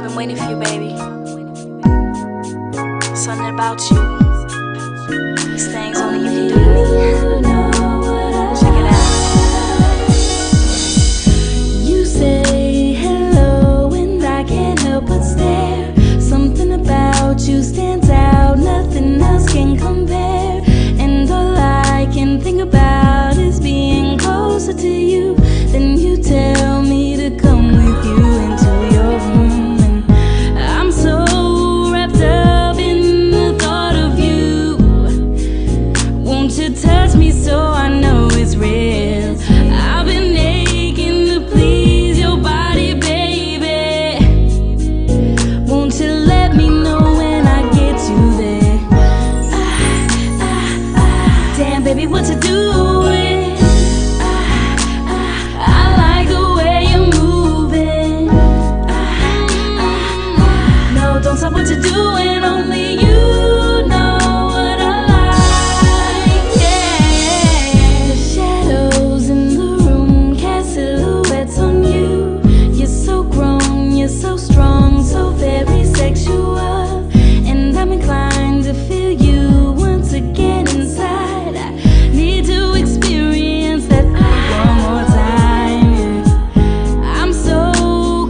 I've been waiting for you, baby. Something about you. These things only you can do me. Check it out. You say hello and I can't help but stare. Something about you stands out, nothing else can compare. And all I can think about is being closer to you. Then you tell me to come with you into your room, and I'm so wrapped up in the thought of you. Won't you touch me so I know it's real? I've been aching to please your body, baby. Won't you let me know when I get you there? Damn, baby, what you doing? What you doing? Only you know what I like. Yeah. The shadows in the room cast silhouettes on you. You're so grown, you're so strong, so very sexual. And I'm inclined to feel you once again inside. I need to experience that one more time. Yeah. I'm so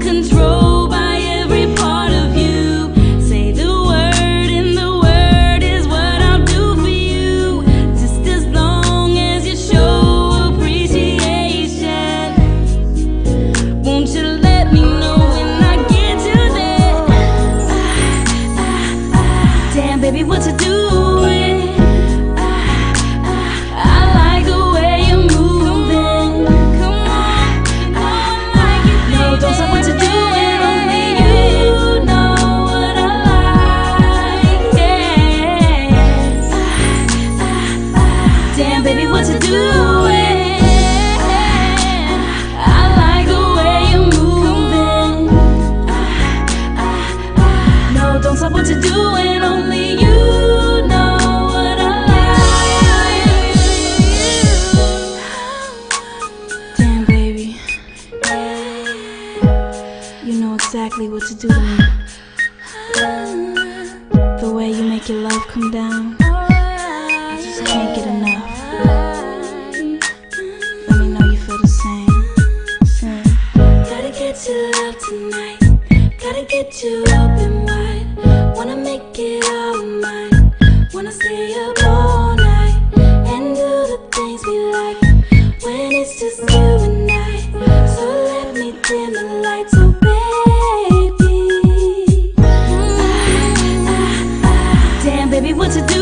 controlled. Baby, what you doing? I like the way you're moving. Come on, no, don't say what you're doing. Only you know what I like. Yeah. Damn, baby, what you doing? I like the way you're moving. No, don't say what you're doing. Only exactly what to do to me. The way you make your love come down, I just can't get enough. Let me know you feel the same. Gotta get your love tonight. Gotta get you open wide. Wanna make it all mine. Wanna stay up all night and do the things we like when it's just you and I. So let me dim the lights. So baby, what to do?